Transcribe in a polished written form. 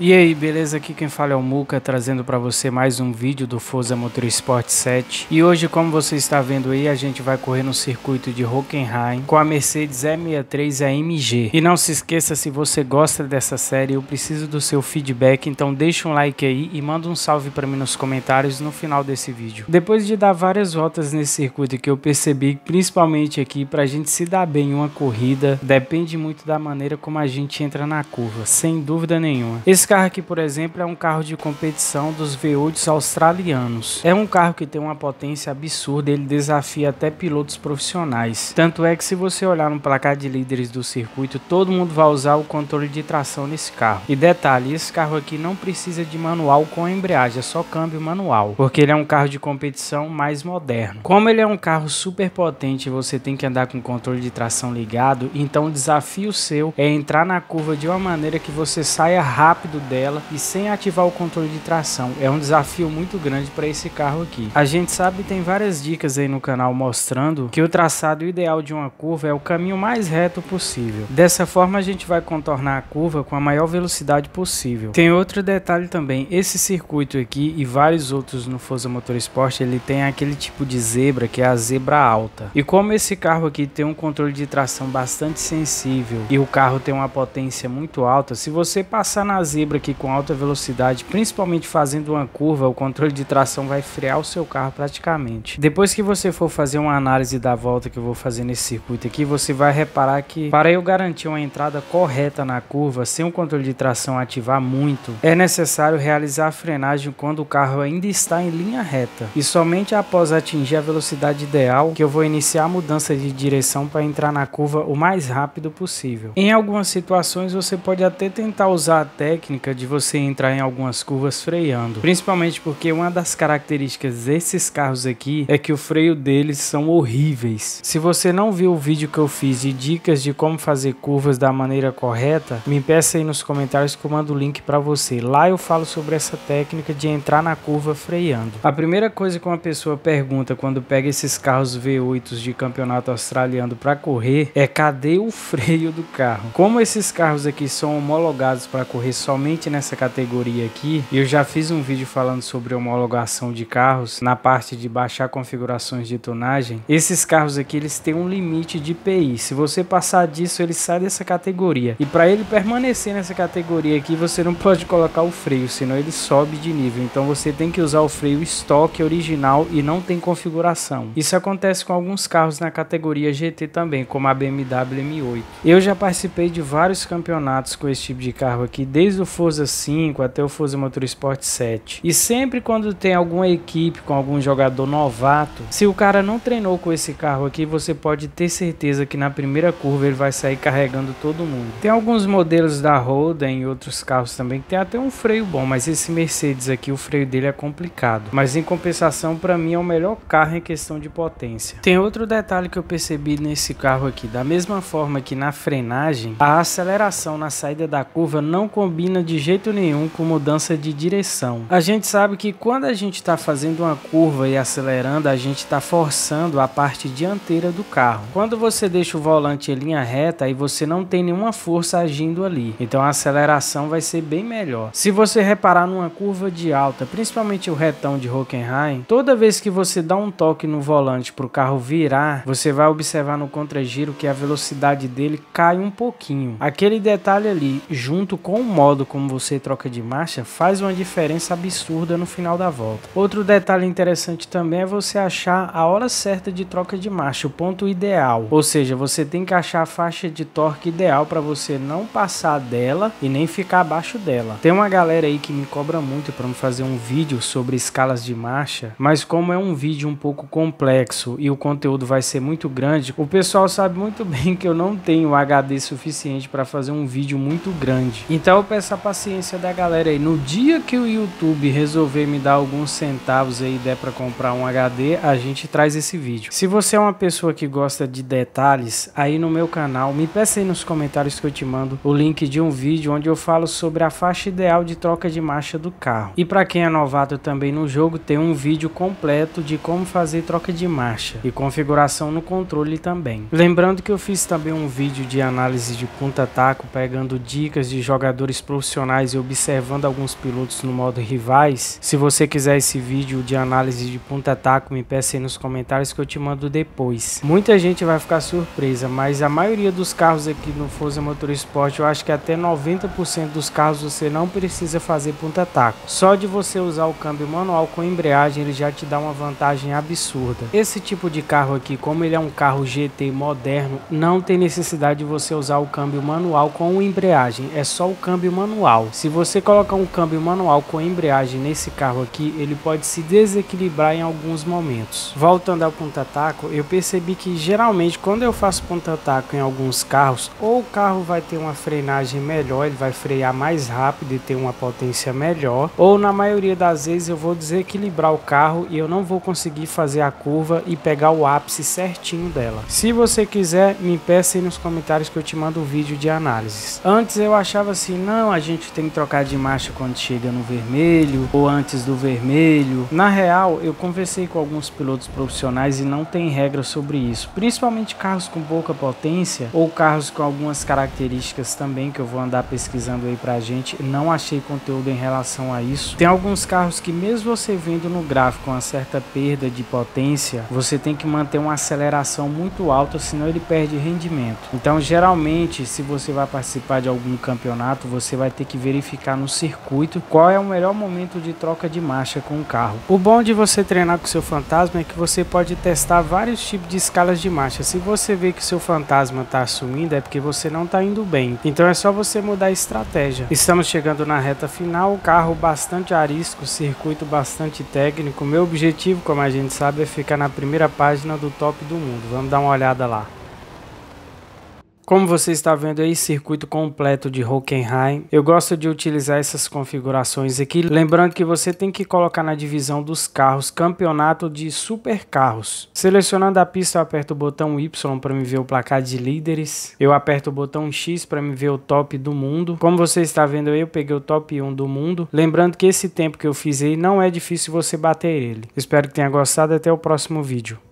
E aí, beleza? Aqui quem fala é o Muca, trazendo para você mais um vídeo do Forza Motorsport 7. E hoje, como você está vendo aí, a gente vai correr no circuito de Hockenheim com a Mercedes E63 AMG. E não se esqueça, se você gosta dessa série, eu preciso do seu feedback, então deixa um like aí e manda um salve para mim nos comentários no final desse vídeo. Depois de dar várias voltas nesse circuito, que eu percebi, principalmente aqui, para a gente se dar bem em uma corrida, depende muito da maneira como a gente entra na curva, sem dúvida nenhuma. Esse carro aqui, por exemplo, é um carro de competição dos V8s australianos. É um carro que tem uma potência absurda, ele desafia até pilotos profissionais. Tanto é que, se você olhar no placar de líderes do circuito, todo mundo vai usar o controle de tração nesse carro. E detalhe, esse carro aqui não precisa de manual com embreagem, é só câmbio manual, porque ele é um carro de competição mais moderno. Como ele é um carro super potente, você tem que andar com o controle de tração ligado, então o desafio seu é entrar na curva de uma maneira que você saia rápido dela e sem ativar o controle de tração. É um desafio muito grande para esse carro aqui. A gente sabe, tem várias dicas aí no canal mostrando que o traçado ideal de uma curva é o caminho mais reto possível. Dessa forma, a gente vai contornar a curva com a maior velocidade possível. Tem outro detalhe também, esse circuito aqui e vários outros no Forza Motorsport, ele tem aquele tipo de zebra que é a zebra alta. E como esse carro aqui tem um controle de tração bastante sensível e o carro tem uma potência muito alta, se você passar na zebra aqui com alta velocidade, principalmente fazendo uma curva, o controle de tração vai frear o seu carro praticamente. Depois que você for fazer uma análise da volta que eu vou fazer nesse circuito aqui, você vai reparar que, para eu garantir uma entrada correta na curva sem o controle de tração ativar muito, é necessário realizar a frenagem quando o carro ainda está em linha reta, e somente após atingir a velocidade ideal que eu vou iniciar a mudança de direção para entrar na curva o mais rápido possível. Em algumas situações, você pode até tentar usar a técnica de você entrar em algumas curvas freando, principalmente porque uma das características desses carros aqui é que o freio deles são horríveis. Se você não viu o vídeo que eu fiz de dicas de como fazer curvas da maneira correta, me peça aí nos comentários que eu mando o link para você. Lá eu falo sobre essa técnica de entrar na curva freando. A primeira coisa que uma pessoa pergunta quando pega esses carros V8s de campeonato australiano para correr é: cadê o freio do carro? Como esses carros aqui são homologados para correr somente nessa categoria aqui, eu já fiz um vídeo falando sobre homologação de carros na parte de baixar configurações de tonagem. Esses carros aqui, eles têm um limite de PI. Se você passar disso, ele sai dessa categoria, e para ele permanecer nessa categoria aqui, você não pode colocar o freio, senão ele sobe de nível. Então você tem que usar o freio estoque original e não tem configuração. Isso acontece com alguns carros na categoria GT também, como a BMW M8. Eu já participei de vários campeonatos com esse tipo de carro aqui, desde o Forza 5 até o Forza Motorsport 7. E sempre quando tem alguma equipe com algum jogador novato, se o cara não treinou com esse carro aqui, você pode ter certeza que na primeira curva ele vai sair carregando todo mundo. Tem alguns modelos da Holden e outros carros também que tem até um freio bom, mas esse Mercedes aqui, o freio dele é complicado. Mas em compensação, para mim é o melhor carro em questão de potência. Tem outro detalhe que eu percebi nesse carro aqui: da mesma forma que na frenagem, a aceleração na saída da curva não combina de jeito nenhum com mudança de direção. A gente sabe que quando a gente está fazendo uma curva e acelerando, a gente está forçando a parte dianteira do carro. Quando você deixa o volante em linha reta, aí você não tem nenhuma força agindo ali, então a aceleração vai ser bem melhor. Se você reparar numa curva de alta, principalmente o retão de Hockenheim, toda vez que você dá um toque no volante para o carro virar, você vai observar no contragiro que a velocidade dele cai um pouquinho. Aquele detalhe ali, junto com o modo como você troca de marcha, faz uma diferença absurda no final da volta. Outro detalhe interessante também é você achar a hora certa de troca de marcha, o ponto ideal. Ou seja, você tem que achar a faixa de torque ideal para você não passar dela e nem ficar abaixo dela. Tem uma galera aí que me cobra muito para me fazer um vídeo sobre escalas de marcha, mas como é um vídeo um pouco complexo e o conteúdo vai ser muito grande, o pessoal sabe muito bem que eu não tenho HD suficiente para fazer um vídeo muito grande. Então eu peço a paciência da galera aí. No dia que o YouTube resolver me dar alguns centavos aí, der para comprar um HD, a gente traz esse vídeo. Se você é uma pessoa que gosta de detalhes, aí no meu canal, me peça aí nos comentários que eu te mando o link de um vídeo onde eu falo sobre a faixa ideal de troca de marcha do carro. E para quem é novato também no jogo, tem um vídeo completo de como fazer troca de marcha e configuração no controle também. Lembrando que eu fiz também um vídeo de análise de punta-taco, pegando dicas de jogadores profissionais profissionais e observando alguns pilotos no modo rivais. Se você quiser esse vídeo de análise de ponta a taco, me peça aí nos comentários que eu te mando depois. Muita gente vai ficar surpresa, mas a maioria dos carros aqui no Forza Motorsport, eu acho que até 90% dos carros você não precisa fazer ponta a taco. Só de você usar o câmbio manual com embreagem, ele já te dá uma vantagem absurda. Esse tipo de carro aqui, como ele é um carro GT moderno, não tem necessidade de você usar o câmbio manual com embreagem, é só o câmbio manual. Se você colocar um câmbio manual com embreagem nesse carro aqui, ele pode se desequilibrar em alguns momentos. Voltando ao ponta a taco, eu percebi que geralmente quando eu faço ponta a taco em alguns carros, ou o carro vai ter uma frenagem melhor, ele vai frear mais rápido e ter uma potência melhor, ou na maioria das vezes eu vou desequilibrar o carro e eu não vou conseguir fazer a curva e pegar o ápice certinho dela. Se você quiser, me peça aí nos comentários que eu te mando o vídeo de análises. Antes eu achava assim, não, a gente tem que trocar de marcha quando chega no vermelho ou antes do vermelho. Na real, eu conversei com alguns pilotos profissionais e não tem regra sobre isso, principalmente carros com pouca potência ou carros com algumas características também que eu vou andar pesquisando aí pra gente. Não achei conteúdo em relação a isso. Tem alguns carros que mesmo você vendo no gráfico uma certa perda de potência, você tem que manter uma aceleração muito alta, senão ele perde rendimento. Então geralmente, se você vai participar de algum campeonato, você vai ter que verificar no circuito qual é o melhor momento de troca de marcha com o carro. O bom de você treinar com seu fantasma é que você pode testar vários tipos de escalas de marcha. Se você vê que seu fantasma está sumindo, é porque você não está indo bem. Então é só você mudar a estratégia. Estamos chegando na reta final, o carro bastante arisco, circuito bastante técnico. Meu objetivo, como a gente sabe, é ficar na primeira página do top do mundo. Vamos dar uma olhada lá. Como você está vendo aí, circuito completo de Hockenheim. Eu gosto de utilizar essas configurações aqui. Lembrando que você tem que colocar na divisão dos carros, campeonato de supercarros. Selecionando a pista, eu aperto o botão Y para me ver o placar de líderes. Eu aperto o botão X para me ver o top do mundo. Como você está vendo aí, eu peguei o top 1 do mundo. Lembrando que esse tempo que eu fiz aí, não é difícil você bater ele. Espero que tenha gostado. Até o próximo vídeo.